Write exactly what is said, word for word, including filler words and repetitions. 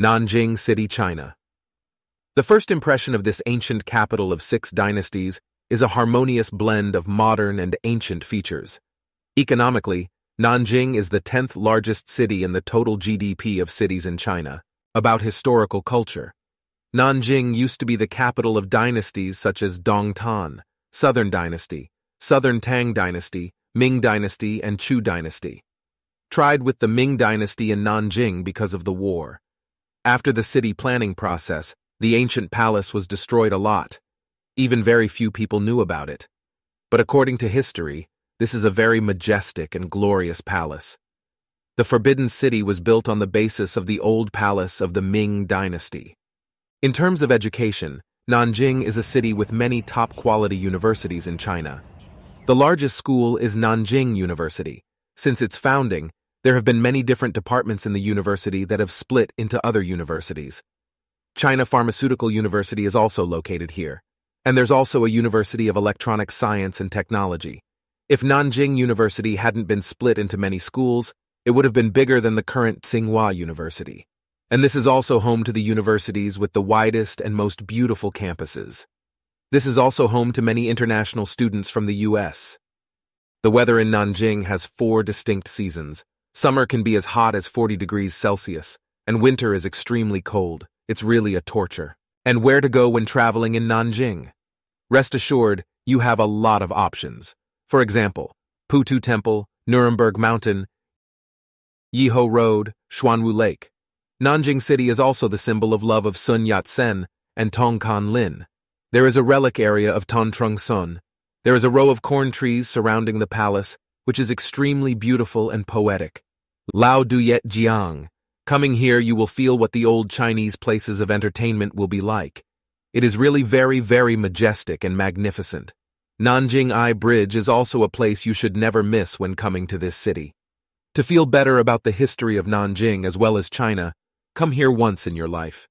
Nanjing City, China. The first impression of this ancient capital of six dynasties is a harmonious blend of modern and ancient features. Economically, Nanjing is the tenth largest city in the total G D P of cities in China. About historical culture. Nanjing used to be the capital of dynasties such as Dongtan, Southern Dynasty, Southern Tang Dynasty, Ming Dynasty, and Chu Dynasty. Tried with the Ming Dynasty in Nanjing because of the war. After the city planning process, the ancient palace was destroyed a lot. Even very few people knew about it. But according to history, this is a very majestic and glorious palace. The Forbidden City was built on the basis of the old palace of the Ming Dynasty. In terms of education, Nanjing is a city with many top-quality universities in China. The largest school is Nanjing University. Since its founding, there have been many different departments in the university that have split into other universities. China Pharmaceutical University is also located here, and there's also a University of Electronic Science and Technology. If Nanjing University hadn't been split into many schools, it would have been bigger than the current Tsinghua University. And this is also home to the universities with the widest and most beautiful campuses. This is also home to many international students from the U S. The weather in Nanjing has four distinct seasons. Summer can be as hot as forty degrees Celsius, and winter is extremely cold. It's really a torture. And where to go when traveling in Nanjing? Rest assured, you have a lot of options. For example, Putu Temple, Nuremberg Mountain, Yiho Road, Xuanwu Lake. Nanjing City is also the symbol of love of Sun Yat-sen and Tong Kan Lin. There is a relic area of Ton Trung Sun. There is a row of corn trees surrounding the palace, which is extremely beautiful and poetic. Lao Duyet Jiang. Coming here, you will feel what the old Chinese places of entertainment will be like. It is really very, very majestic and magnificent. Nanjing Eye Bridge is also a place you should never miss when coming to this city. To feel better about the history of Nanjing as well as China, come here once in your life.